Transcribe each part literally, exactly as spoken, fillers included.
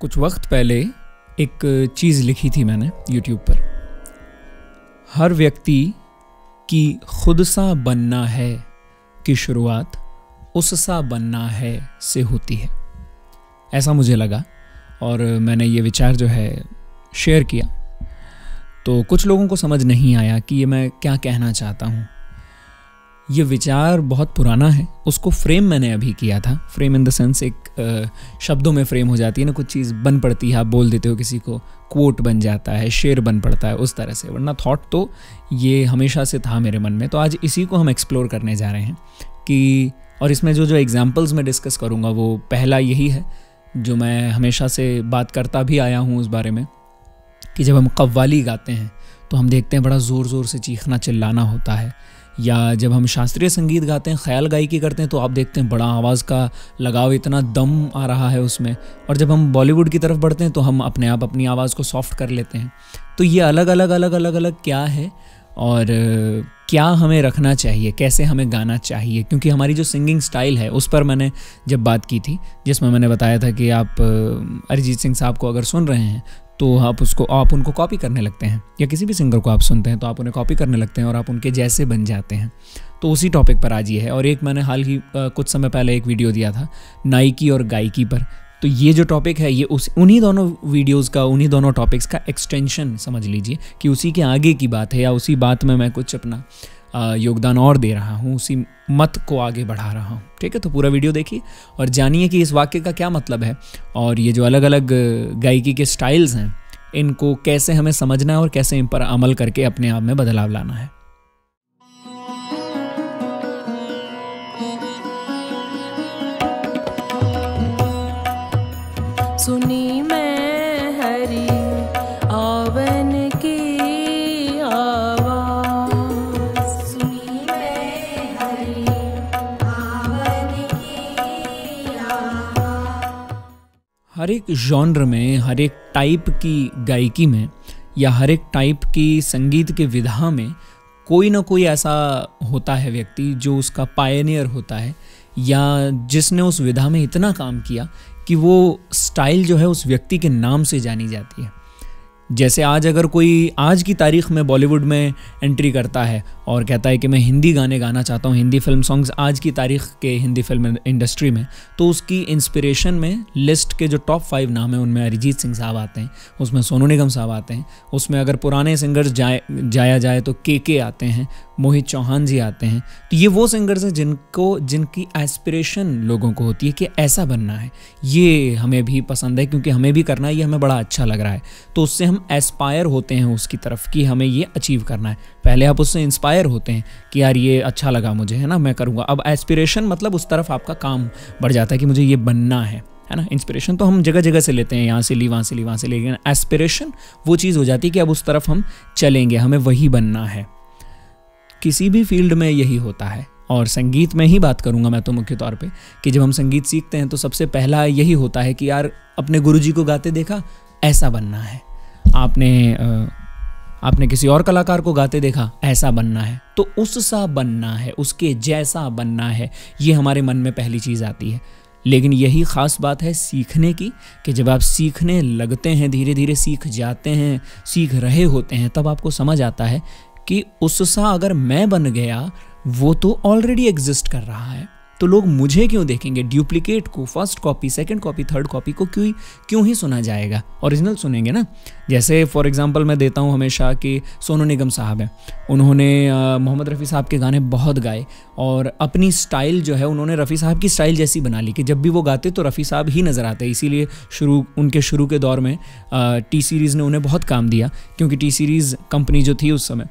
कुछ वक्त पहले एक चीज़ लिखी थी मैंने YouTube पर, हर व्यक्ति की खुद सा बनना है की शुरुआत उस सा बनना है से होती है, ऐसा मुझे लगा और मैंने ये विचार जो है शेयर किया। तो कुछ लोगों को समझ नहीं आया कि ये मैं क्या कहना चाहता हूँ। ये विचार बहुत पुराना है, उसको फ्रेम मैंने अभी किया था, फ्रेम इन द सेंस एक शब्दों में फ्रेम हो जाती है ना, कुछ चीज़ बन पड़ती है, आप बोल देते हो किसी को, कोट बन जाता है, शेर बन पड़ता है, उस तरह से। वरना थॉट तो ये हमेशा से था मेरे मन में, तो आज इसी को हम एक्सप्लोर करने जा रहे हैं कि, और इसमें जो जो एग्जाम्पल्स मैं डिस्कस करूँगा वो पहला यही है जो मैं हमेशा से बात करता भी आया हूँ उस बारे में कि जब हम कव्वाली गाते हैं तो हम देखते हैं बड़ा ज़ोर ज़ोर से चीखना चिल्लाना होता है, या जब हम शास्त्रीय संगीत गाते हैं, ख्याल गायकी करते हैं, तो आप देखते हैं बड़ा आवाज़ का लगाव, इतना दम आ रहा है उसमें। और जब हम बॉलीवुड की तरफ बढ़ते हैं तो हम अपने आप अपनी आवाज़ को सॉफ्ट कर लेते हैं। तो ये अलग अलग अलग अलग अलग क्या है और क्या हमें रखना चाहिए, कैसे हमें गाना चाहिए, क्योंकि हमारी जो सिंगिंग स्टाइल है उस पर मैंने जब बात की थी, जिसमें मैंने बताया था कि आप अरिजीत सिंह साहब को अगर सुन रहे हैं तो आप उसको आप उनको कॉपी करने लगते हैं, या किसी भी सिंगर को आप सुनते हैं तो आप उन्हें कॉपी करने लगते हैं और आप उनके जैसे बन जाते हैं। तो उसी टॉपिक पर आज ये है। और एक मैंने हाल ही कुछ समय पहले एक वीडियो दिया था नायकी और गायकी पर, तो ये जो टॉपिक है ये उस उन्हीं दोनों वीडियोस का, उन्हीं दोनों टॉपिक्स का एक्सटेंशन समझ लीजिए कि उसी के आगे की बात है, या उसी बात में मैं कुछ अपना योगदान और दे रहा हूँ, उसी मत को आगे बढ़ा रहा हूँ। ठीक है, तो पूरा वीडियो देखिए और जानिए कि इस वाक्य का क्या मतलब है और ये जो अलग अलग गायकी के स्टाइल्स हैं इनको कैसे हमें समझना है और कैसे इन पर अमल करके अपने आप में बदलाव लाना है। सुनी मैं हरी आवन की हर एक जॉनर में, हर एक टाइप की गायकी में, या हर एक टाइप की संगीत के विधा में कोई ना कोई ऐसा होता है व्यक्ति जो उसका पायनियर होता है, या जिसने उस विधा में इतना काम किया कि वो स्टाइल जो है उस व्यक्ति के नाम से जानी जाती है। जैसे आज अगर कोई आज की तारीख़ में बॉलीवुड में एंट्री करता है और कहता है कि मैं हिंदी गाने गाना चाहता हूँ, हिंदी फिल्म सॉन्ग्स आज की तारीख़ के हिंदी फिल्म इंडस्ट्री में, तो उसकी इंस्पिरेशन में लिस्ट के जो टॉप फाइव नाम हैं उनमें अरिजीत सिंह साहब आते हैं, उसमें सोनू निगम साहब आते हैं, उसमें अगर पुराने सिंगर्स जाए जाया जाए तो के के आते हैं, मोहित चौहान जी आते हैं। तो ये वो सिंगर्स हैं जिनको जिनकी एस्पिरेशन लोगों को होती है कि ऐसा बनना है, ये हमें भी पसंद है क्योंकि हमें भी करना है, ये हमें बड़ा अच्छा लग रहा है, तो उससे हम एस्पायर होते हैं उसकी तरफ कि हमें ये अचीव करना है। पहले आप उससे इंस्पायर होते हैं कि यार ये अच्छा लगा मुझे, है ना, मैं करूँगा। अब एस्पिरेशन मतलब उस तरफ आपका काम बढ़ जाता है कि मुझे ये बनना है, है ना। इंस्पिरेशन तो हम जगह जगह से लेते हैं, यहाँ से ली वहाँ से ली वहाँ से, लेकिन एस्पिरेशन वो चीज़ हो जाती है कि अब उस तरफ हम चलेंगे, हमें वही बनना है। किसी भी फील्ड में यही होता है, और संगीत में ही बात करूंगा मैं तो मुख्य तौर पे, कि जब हम संगीत सीखते हैं तो सबसे पहला यही होता है कि यार अपने गुरुजी को गाते देखा, ऐसा बनना है। आपने आपने किसी और कलाकार को गाते देखा, ऐसा बनना है, तो उस सा बनना है, उसके जैसा बनना है, ये हमारे मन में पहली चीज़ आती है। लेकिन यही ख़ास बात है सीखने की कि जब आप सीखने लगते हैं, धीरे धीरे सीख जाते हैं, सीख रहे होते हैं, तब आपको समझ आता है कि उससा अगर मैं बन गया, वो तो ऑलरेडी एग्जिस्ट कर रहा है, तो लोग मुझे क्यों देखेंगे, डुप्लीकेट को, first copy, second copy, third copy को क्यों क्यों ही सुना जाएगा, ओरिजिनल सुनेंगे ना। जैसे फॉर एग्जांपल मैं देता हूँ हमेशा कि सोनू निगम साहब हैं, उन्होंने मोहम्मद रफ़ी साहब के गाने बहुत गाए और अपनी स्टाइल जो है उन्होंने रफ़ी साहब की स्टाइल जैसी बना ली कि जब भी वो गाते तो रफ़ी साहब ही नज़र आते। इसीलिए शुरू उनके शुरू के दौर में टी सीरीज़ ने उन्हें बहुत काम दिया, क्योंकि टी सीरीज़ कंपनी जो थी उस समय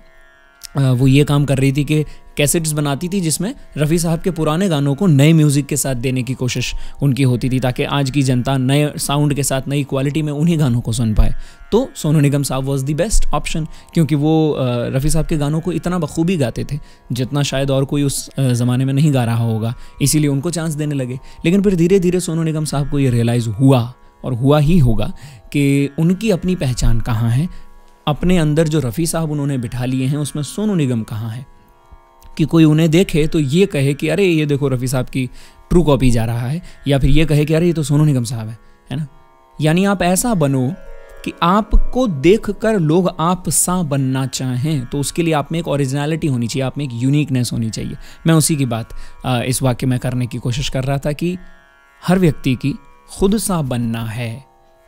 वो ये काम कर रही थी कि कैसेट्स बनाती थी जिसमें रफ़ी साहब के पुराने गानों को नए म्यूज़िक के साथ देने की कोशिश उनकी होती थी, ताकि आज की जनता नए साउंड के साथ, नई क्वालिटी में उन्हीं गानों को सुन पाए। तो सोनू निगम साहब वॉज दी बेस्ट ऑप्शन, क्योंकि वो रफ़ी साहब के गानों को इतना बखूबी गाते थे जितना शायद और कोई उस ज़माने में नहीं गा रहा होगा, इसीलिए उनको चांस देने लगे। लेकिन फिर धीरे धीरे सोनू निगम साहब को ये रियलाइज़ हुआ, और हुआ ही होगा, कि उनकी अपनी पहचान कहाँ है, अपने अंदर जो रफ़ी साहब उन्होंने बिठा लिए हैं उसमें सोनू निगम कहाँ है, कि कोई उन्हें देखे तो ये कहे कि अरे ये देखो रफ़ी साहब की ट्रू कॉपी जा रहा है, या फिर ये कहे कि अरे ये तो सोनू निगम साहब है है ना। यानी आप ऐसा बनो कि आपको देखकर लोग आप सा बनना चाहें, तो उसके लिए आप में एक ओरिजिनलिटी होनी चाहिए, आप में एक यूनिकनेस होनी चाहिए। मैं उसी की बात इस वाक्य में करने की कोशिश कर रहा था कि हर व्यक्ति की खुद सा बनना है,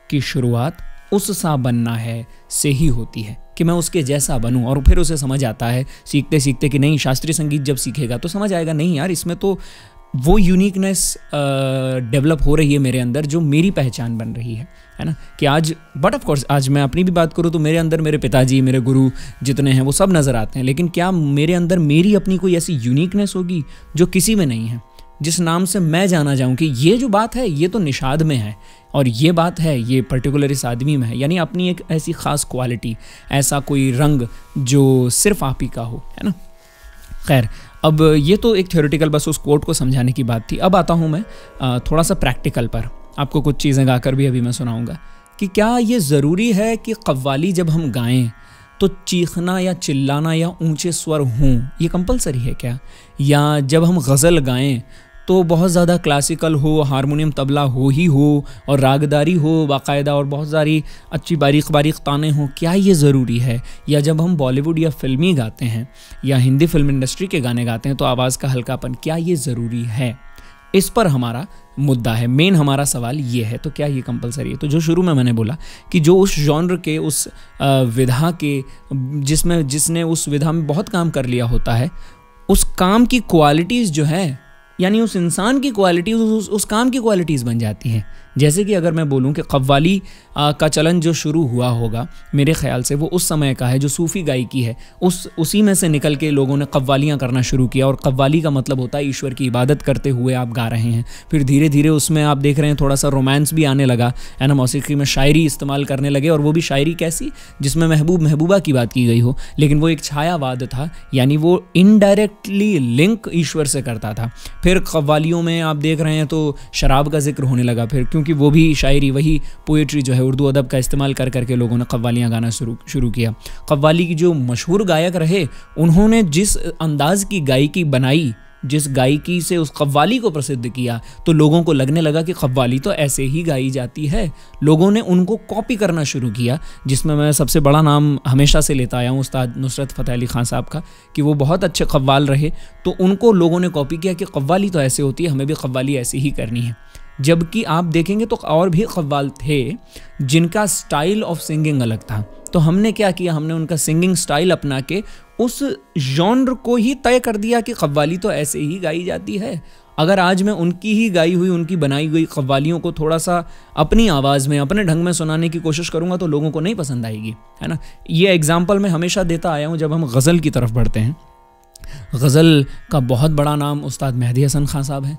कि शुरुआत उस सा बनना है से ही होती है कि मैं उसके जैसा बनूं। और फिर उसे समझ आता है सीखते सीखते कि नहीं, शास्त्रीय संगीत जब सीखेगा तो समझ आएगा नहीं यार, इसमें तो वो यूनिकनेस डेवलप हो रही है मेरे अंदर जो मेरी पहचान बन रही है है ना। कि आज बट ऑफ कोर्स आज मैं अपनी भी बात करूँ तो मेरे अंदर मेरे पिताजी, मेरे गुरु जितने हैं वो सब नज़र आते हैं, लेकिन क्या मेरे अंदर मेरी अपनी कोई ऐसी यूनिकनेस होगी जो किसी में नहीं है, जिस नाम से मैं जाना जाऊँ कि ये जो बात है ये तो निशाद में है और ये बात है ये पर्टिकुलर इस आदमी में है। यानी अपनी एक ऐसी ख़ास क्वालिटी, ऐसा कोई रंग जो सिर्फ आप ही का हो, है ना। खैर, अब ये तो एक थ्योरेटिकल बस उस कोट को समझाने की बात थी। अब आता हूँ मैं थोड़ा सा प्रैक्टिकल पर, आपको कुछ चीज़ें गाकर भी अभी मैं सुनाऊँगा कि क्या ये ज़रूरी है कि कव्वाली जब हम गाएं तो चीखना या चिल्लाना या ऊंचे स्वर हों, ये कंपलसरी है क्या? या जब हम गज़ल गाएं तो बहुत ज़्यादा क्लासिकल हो, हारमोनियम तबला हो ही हो और रागदारी हो बाकायदा और बहुत सारी अच्छी बारीक बारीक ताने हों, क्या ये ज़रूरी है? या जब हम बॉलीवुड या फिल्मी गाते हैं या हिंदी फिल्म इंडस्ट्री के गाने गाते हैं तो आवाज़ का हल्कापन, क्या ये ज़रूरी है? इस पर हमारा मुद्दा है, मेन हमारा सवाल ये है। तो क्या ये कंपलसरी है? तो जो शुरू में मैंने बोला कि जो उस जॉनर के, उस विधा के, जिसमें जिसने उस विधा में बहुत काम कर लिया होता है, उस काम की क्वालिटीज़ जो है, यानी उस इंसान की क्वालिटी उस, उस काम की क्वालिटीज़ बन जाती हैं। जैसे कि अगर मैं बोलूं कि कव्वाली का चलन जो शुरू हुआ होगा मेरे ख्याल से वो उस समय का है जो सूफ़ी गायकी है, उस उसी में से निकल के लोगों ने कव्वालियाँ करना शुरू किया। और कव्वाली का मतलब होता है ईश्वर की इबादत करते हुए आप गा रहे हैं। फिर धीरे धीरे उसमें आप देख रहे हैं थोड़ा सा रोमांस भी आने लगा, है ना। मौसीकी में शायरी इस्तेमाल करने लगे, और वो भी शायरी कैसी जिसमें महबूब महबूबा की बात की गई हो, लेकिन वो एक छायावाद था, यानी वो इनडायरेक्टली लिंक ईश्वर से करता था। फिर कव्वालियों में आप देख रहे हैं तो शराब का जिक्र होने लगा, फिर क्योंकि वो भी शायरी, वही पोएट्री जो है उर्दू अदब का इस्तेमाल कर करके लोगों ने कव्वालियाँ गाना शुरू शुरू किया। कव्वाली की जो मशहूर गायक रहे उन्होंने जिस अंदाज़ की गायकी बनाई, जिस गायकी से उस कव्वाली को प्रसिद्ध किया, तो लोगों को लगने लगा कि कव्वाली तो ऐसे ही गाई जाती है। लोगों ने उनको कॉपी करना शुरू किया, जिसमें मैं सबसे बड़ा नाम हमेशा से लेता आया हूँ उस्ताद नुसरत फ़तेह अली खान साहब का, कि वो बहुत अच्छे कव्वाल रहे, तो उनको लोगों ने कॉपी किया कि कव्वाली तो ऐसे होती है, हमें भी कव्वाली ऐसे ही करनी है। जबकि आप देखेंगे तो और भी कव्वाल थे जिनका स्टाइल ऑफ सिंगिंग अलग था। तो हमने क्या किया, हमने उनका सिंगिंग स्टाइल अपना के उस जॉनर को ही तय कर दिया कि कव्वाली तो ऐसे ही गाई जाती है। अगर आज मैं उनकी ही गाई हुई, उनकी बनाई हुई कव्वालियों को थोड़ा सा अपनी आवाज़ में, अपने ढंग में सुनाने की कोशिश करूँगा तो लोगों को नहीं पसंद आएगी, है ना। ये एग्ज़ाम्पल मैं हमेशा देता आया हूँ। जब हम गज़ल की तरफ बढ़ते हैं, गज़ल का बहुत बड़ा नाम उस्ताद मेहदी हसन खान साहब हैं,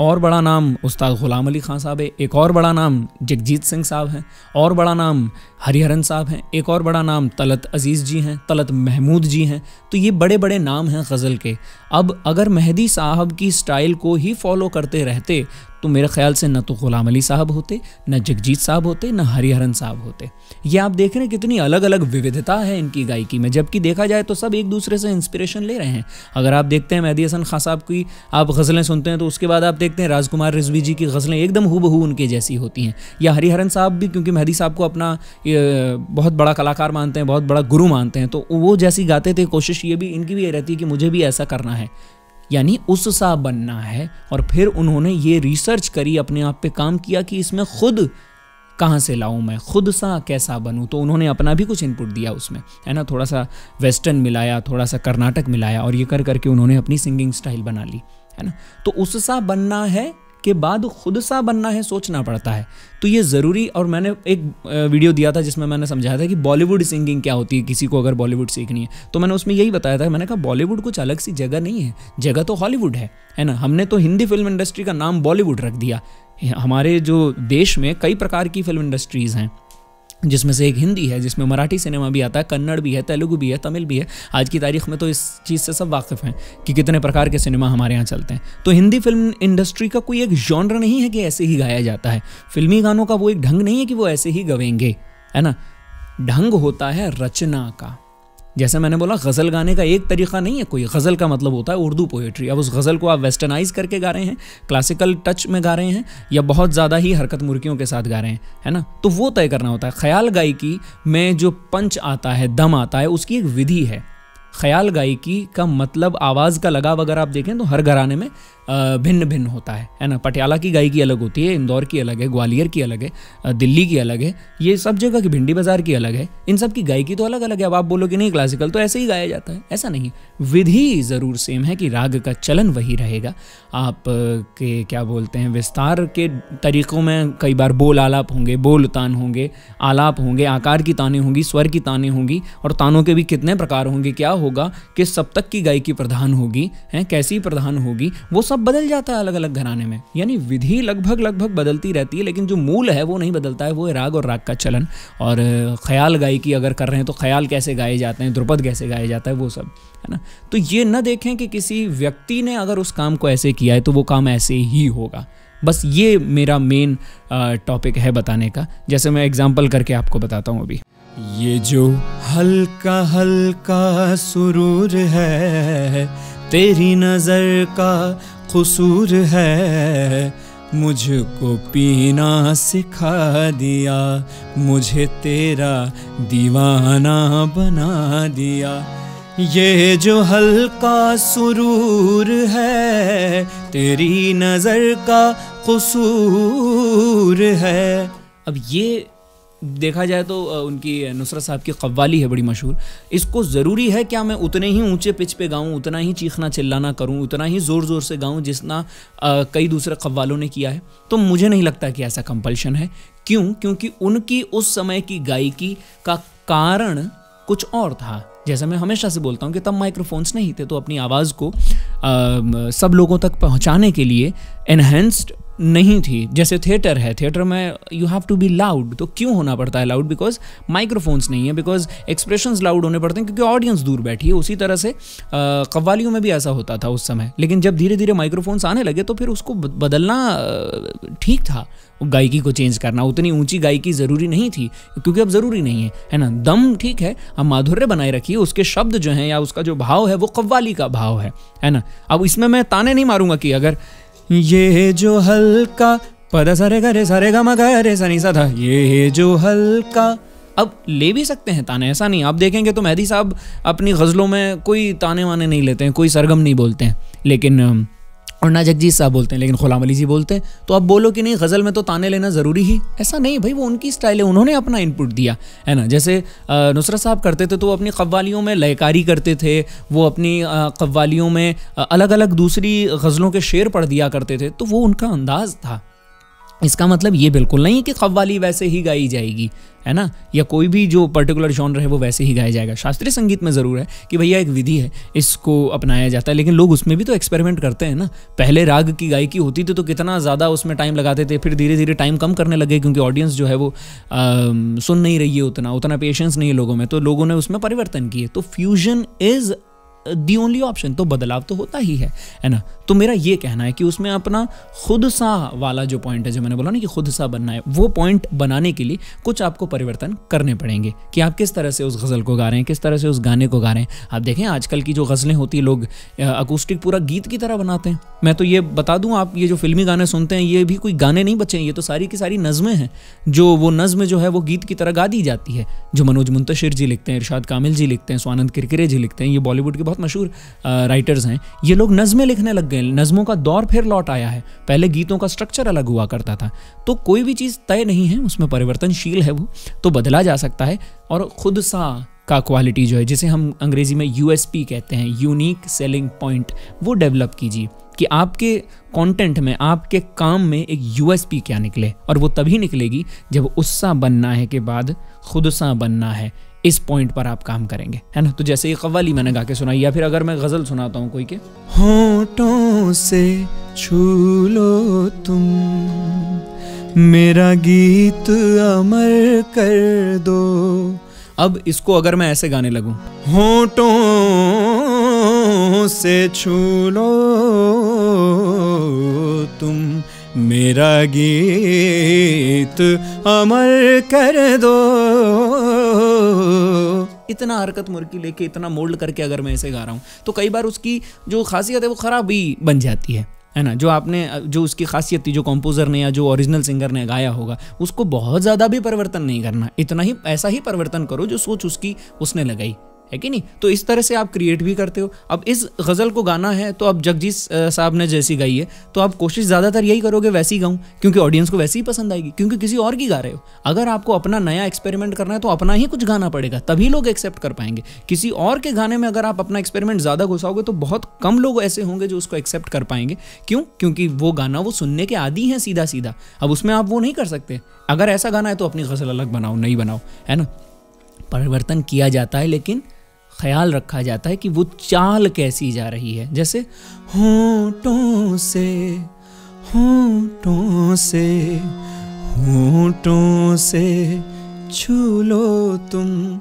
और बड़ा नाम उस्ताद गुलाम अली खान साहब है, एक और बड़ा नाम जगजीत सिंह साहब हैं, और बड़ा नाम हरिहरन साहब हैं, एक और बड़ा नाम तलत अजीज़ जी हैं, तलत महमूद जी हैं। तो ये बड़े बड़े नाम हैं गज़ल के। अब अगर मेहदी साहब की स्टाइल को ही फॉलो करते रहते तो मेरे ख्याल से न तो गुलाम अली साहब होते, न जगजीत साहब होते, न हरिहरन साहब होते। ये आप देख रहे हैं कितनी अलग अलग विविधता है इनकी गायकी में, जबकि देखा जाए तो सब एक दूसरे से इंस्पिरेशन ले रहे हैं। अगर आप देखते हैं मेहदी हसन खान साहब की आप गज़लें सुनते हैं तो उसके बाद आप देखते हैं राजकुमार रिजवी जी की गज़लें एकदम हूबहू उनके जैसी होती हैं, या हरिहरन साहब भी, क्योंकि मेहदी साहब को अपना बहुत बड़ा कलाकार मानते हैं, बहुत बड़ा गुरु मानते हैं, तो वो जैसी गाते थे कोशिश ये भी इनकी भी ये रहती है कि मुझे भी ऐसा करना है, यानी उस सा बनना है। और फिर उन्होंने ये रिसर्च करी, अपने आप पे काम किया कि इसमें खुद कहाँ से लाऊं, मैं खुद सा कैसा बनूं। तो उन्होंने अपना भी कुछ इनपुट दिया उसमें, है ना। थोड़ा सा वेस्टर्न मिलाया, थोड़ा सा कर्नाटक मिलाया, और ये कर करके उन्होंने अपनी सिंगिंग स्टाइल बना ली, है ना। तो उस सा बनना है के बाद खुद सा बनना है सोचना पड़ता है, तो ये ज़रूरी। और मैंने एक वीडियो दिया था जिसमें मैंने समझाया था कि बॉलीवुड सिंगिंग क्या होती है, किसी को अगर बॉलीवुड सीखनी है तो मैंने उसमें यही बताया था। मैंने कहा बॉलीवुड कुछ अलग सी जगह नहीं है, जगह तो हॉलीवुड है, है ना। हमने तो हिंदी फिल्म इंडस्ट्री का नाम बॉलीवुड रख दिया। हमारे जो देश में कई प्रकार की फिल्म इंडस्ट्रीज़ हैं, जिसमें से एक हिंदी है, जिसमें मराठी सिनेमा भी आता है, कन्नड़ भी है, तेलुगु भी है, तमिल भी है। आज की तारीख में तो इस चीज़ से सब वाकिफ़ हैं कि कितने प्रकार के सिनेमा हमारे यहाँ चलते हैं। तो हिंदी फिल्म इंडस्ट्री का कोई एक जॉनर नहीं है कि ऐसे ही गाया जाता है। फिल्मी गानों का वो एक ढंग नहीं है कि वो ऐसे ही गवेंगे, है ना। ढंग होता है रचना का, जैसे मैंने बोला गज़ल गाने का एक तरीका नहीं है कोई, गज़ल का मतलब होता है उर्दू पोएट्री। अब उस गज़ल को आप वेस्टर्नाइज करके गा रहे हैं, क्लासिकल टच में गा रहे हैं, या बहुत ज़्यादा ही हरकत मुर्गियों के साथ गा रहे हैं, है ना, तो वो तय करना होता है। ख्याल गायकी में जो पंच आता है, दम आता है, उसकी एक विधि है। ख्याल गायकी का मतलब आवाज़ का लगाव अगर आप देखें तो हर घराने में भिन्न भिन्न होता है, है ना। पटियाला की गायकी अलग होती है, इंदौर की अलग है, ग्वालियर की अलग है, दिल्ली की अलग है, ये सब जगह की, भिंडी बाजार की अलग है, इन सब की गायकी तो अलग अलग है। अब आप बोलोगे नहीं क्लासिकल तो ऐसे ही गाया जाता है, ऐसा नहीं। विधि ज़रूर सेम है कि राग का चलन वही रहेगा, आप के क्या बोलते हैं विस्तार के तरीक़ों में कई बार बोल आलाप होंगे, बोल तान होंगे, आलाप होंगे, आकार की तानें होंगी, स्वर की तानें होंगी, और तानों के भी कितने प्रकार होंगे, क्या होगा, किस सप्तक की गायकी प्रधान होगी, हैं कैसी प्रधान होगी, वो सब बदल जाता है अलग अलग घराने में। यानी विधि लगभग लगभग बदलती रहती है, लेकिन जो मूल है वो नहीं बदलता है, वो है राग और राग का चलन। और ख्याल गायकी अगर कर रहे हैं तो ख्याल कैसे गाए जाते हैं, ध्रुपद कैसे गाया जाता है, वो सब, है ना। तो ये न देखें कि किसी व्यक्ति ने अगर उस काम को ऐसे किया है तो वो काम ऐसे ही होगा, बस ये मेरा मेन टॉपिक है बताने का। जैसे मैं एग्जाम्पल करके आपको बताता हूँ अभी। ये जो हल्का हल्का सुरूर है, तेरी नज़र का कसूर है, मुझको पीना सिखा दिया, मुझे तेरा दीवाना बना दिया। ये जो हल्का सुरूर है, तेरी नज़र का कसूर है। अब ये देखा जाए तो उनकी नुसरत साहब की कव्वाली है बड़ी मशहूर, इसको ज़रूरी है क्या मैं उतने ही ऊंचे पिच पे गाऊं, उतना ही चीखना चिल्लाना करूं, उतना ही ज़ोर ज़ोर से गाऊं जितना आ, कई दूसरे कव्वालों ने किया है? तो मुझे नहीं लगता कि ऐसा कंपल्शन है। क्यों? क्योंकि उनकी उस समय की गायकी का कारण कुछ और था। जैसे मैं हमेशा से बोलता हूँ कि तब माइक्रोफोन्स नहीं थे, तो अपनी आवाज़ को आ, सब लोगों तक पहुँचाने के लिए एनहेंस्ड नहीं थी। जैसे थिएटर है, थिएटर में you have to be loud, तो क्यों होना पड़ता है लाउड? बिकॉज माइक्रोफोन्स नहीं है, बिकॉज एक्सप्रेशंस लाउड होने पड़ते हैं क्योंकि ऑडियंस दूर बैठी है। उसी तरह से कव्वालियों में भी ऐसा होता था उस समय, लेकिन जब धीरे धीरे माइक्रोफोन्स आने लगे तो फिर उसको बदलना ठीक था, गायकी को चेंज करना। उतनी ऊंची गायकी ज़रूरी नहीं थी क्योंकि अब ज़रूरी नहीं है, है ना। दम ठीक है, अब माधुर्य बनाए रखिए, उसके शब्द जो हैं या उसका जो भाव है वो कव्वाली का भाव है, है ना। अब इसमें मैं ताने नहीं मारूंगा कि अगर ये जो हल्का पदा सारे गा रे सारे गा मा गा रे सा नी सा था, ये जो हल्का, अब ले भी सकते हैं ताने, ऐसा नहीं। आप देखेंगे तो मेहदी साहब अपनी गज़लों में कोई ताने वाने नहीं लेते हैं, कोई सरगम नहीं बोलते हैं, लेकिन और ना जगजीत साहब बोलते हैं, लेकिन गुलाम अली जी बोलते हैं। तो आप बोलो कि नहीं गज़ल में तो ताने लेना ज़रूरी ही, ऐसा नहीं भाई, वो उनकी स्टाइल है, उन्होंने अपना इनपुट दिया, है ना। जैसे नुसरत साहब करते थे तो वो अपनी कव्वालियों में लयकारी करते थे, वो अपनी कव्वालियों में अलग अलग दूसरी गज़लों के शेर पढ़ दिया करते थे, तो वो उनका अंदाज़ था। इसका मतलब ये बिल्कुल नहीं कि कव्वाली वैसे ही गाई जाएगी, है ना, या कोई भी जो पर्टिकुलर जॉनर है वो वैसे ही गाया जाएगा। शास्त्रीय संगीत में ज़रूर है कि भैया एक विधि है, इसको अपनाया जाता है, लेकिन लोग उसमें भी तो एक्सपेरिमेंट करते हैं ना। पहले राग की गायकी होती थी तो कितना ज़्यादा उसमें टाइम लगाते थे, फिर धीरे धीरे टाइम कम करने लगे क्योंकि ऑडियंस जो है वो आ, सुन नहीं रही है, उतना उतना पेशेंस नहीं है लोगों में, तो लोगों ने उसमें परिवर्तन किए। तो fusion is the only option, तो बदलाव तो होता ही है, है ना। तो मेरा ये कहना है कि उसमें अपना खुद सा वाला जो पॉइंट है, जो मैंने बोला ना कि खुद सा बनना है, वो पॉइंट बनाने के लिए कुछ आपको परिवर्तन करने पड़ेंगे कि आप किस तरह से उस गज़ल को गा रहे हैं, किस तरह से उस गाने को गा रहे हैं। आप देखें आजकल की जो गज़लें होती है, लोग अकूस्टिक पूरा गीत की तरह बनाते हैं। मैं तो ये बता दूँ, आप ये जो फिल्मी गाने सुनते हैं ये भी कोई गाने नहीं बचे हैं, ये तो सारी की सारी नज़में हैं, जो वो नज़म जो है वो गीत की तरह गा दी जाती है, जो मनोज मुंतशिर जी लिखते हैं, इरशाद कामिल जी लिखते हैं, स्वानंद किरकिरे जी लिखते हैं, ये बॉलीवुड के बहुत मशहूर राइटर्स हैं। ये लोग नज़में लिखने लग गए, नज़मों का दौर फिर लौट आया है, पहले गीतों का स्ट्रक्चर अलग हुआ करता था। तो कोई भी चीज़ तय नहीं है, उसमें परिवर्तनशील है, वो तो बदला जा सकता है। और खुद सा का क्वालिटी जो है, जिसे हम अंग्रेजी में यूएसपी कहते हैं, यूनिक सेलिंग पॉइंट, वो डेवलप कीजिए कि आपके कंटेंट में, आपके काम में एक यूएसपी क्या निकले, और वो तभी निकलेगी जब उससा बनना है के बाद खुद सा बनना है, इस पॉइंट पर आप काम करेंगे, है ना। तो जैसे ये कव्वाली मैंने गा के सुनाई, या फिर अगर मैं गज़ल सुनाता हूँ कोई के, होठों से छू लो तुम मेरा गीत अमर कर दो, अब इसको अगर मैं ऐसे गाने लगूं, होठों से छू लो तुम मेरा गीत अमर कर दो, इतना हरकत मुर्गी लेके इतना मोल्ड करके अगर मैं इसे गा रहा हूँ तो कई बार उसकी जो खासियत है वो ख़राब भी बन जाती है है ना। जो आपने जो उसकी खासियत थी, जो कंपोज़र ने या जो ओरिजिनल सिंगर ने गाया होगा, उसको बहुत ज़्यादा भी परिवर्तन नहीं करना, इतना ही ऐसा ही परिवर्तन करो जो सोच उसकी उसने लगाई है कि नहीं। तो इस तरह से आप क्रिएट भी करते हो। अब इस गज़ल को गाना है तो अब जगजीत साहब ने जैसी गाई है तो आप कोशिश ज़्यादातर यही करोगे वैसी गाऊँ, क्योंकि ऑडियंस को वैसी ही पसंद आएगी, क्योंकि किसी और की गा रहे हो। अगर आपको अपना नया एक्सपेरिमेंट करना है तो अपना ही कुछ गाना पड़ेगा, तभी लोग एक्सेप्ट कर पाएंगे। किसी और के गाने में अगर आप अपना एक्सपेरिमेंट ज़्यादा घुसाओगे तो बहुत कम लोग ऐसे होंगे जो उसको एक्सेप्ट कर पाएंगे। क्यों? क्योंकि वो गाना वो सुनने के आदी हैं सीधा सीधा। अब उसमें आप वो नहीं कर सकते। अगर ऐसा गाना है तो अपनी गज़ल अलग बनाओ, नहीं बनाओ, है ना। परिवर्तन किया जाता है लेकिन ख्याल रखा जाता है कि वो चाल कैसी जा रही है। जैसे होंठों से होंठों से होंठों से छू लो तुम,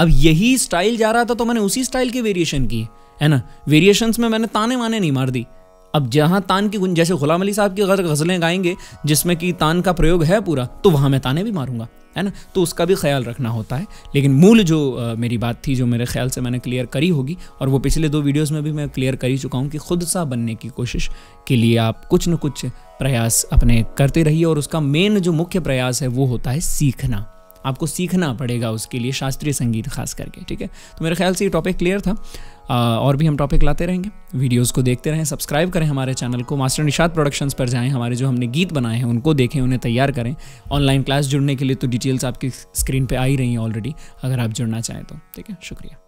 अब यही स्टाइल जा रहा था तो मैंने उसी स्टाइल की वेरिएशन की है ना। वेरिएशंस में मैंने ताने माने नहीं मार दी। अब जहाँ तान की गुंज, जैसे गुलाम अली साहब की गज़लें गाएंगे जिसमें कि तान का प्रयोग है पूरा, तो वहाँ मैं ताने भी मारूंगा, है ना। तो उसका भी ख्याल रखना होता है। लेकिन मूल जो आ, मेरी बात थी, जो मेरे ख्याल से मैंने क्लियर करी होगी, और वो पिछले दो वीडियोस में भी मैं क्लियर कर ही चुका हूँ कि खुद सा बनने की कोशिश के लिए आप कुछ न कुछ प्रयास अपने करते रहिए। और उसका मेन जो मुख्य प्रयास है वो होता है सीखना। आपको सीखना पड़ेगा उसके लिए, शास्त्रीय संगीत खास करके, ठीक है। तो मेरे ख्याल से ये टॉपिक क्लियर था। आ, और भी हम टॉपिक लाते रहेंगे। वीडियोस को देखते रहें, सब्सक्राइब करें हमारे चैनल को, मास्टर निशाद प्रोडक्शंस पर जाएं, हमारे जो हमने गीत बनाए हैं उनको देखें, उन्हें तैयार करें। ऑनलाइन क्लास जुड़ने के लिए तो डिटेल्स आपकी स्क्रीन पर आ ही रही हैं ऑलरेडी, अगर आप जुड़ना चाहें तो, ठीक है। शुक्रिया।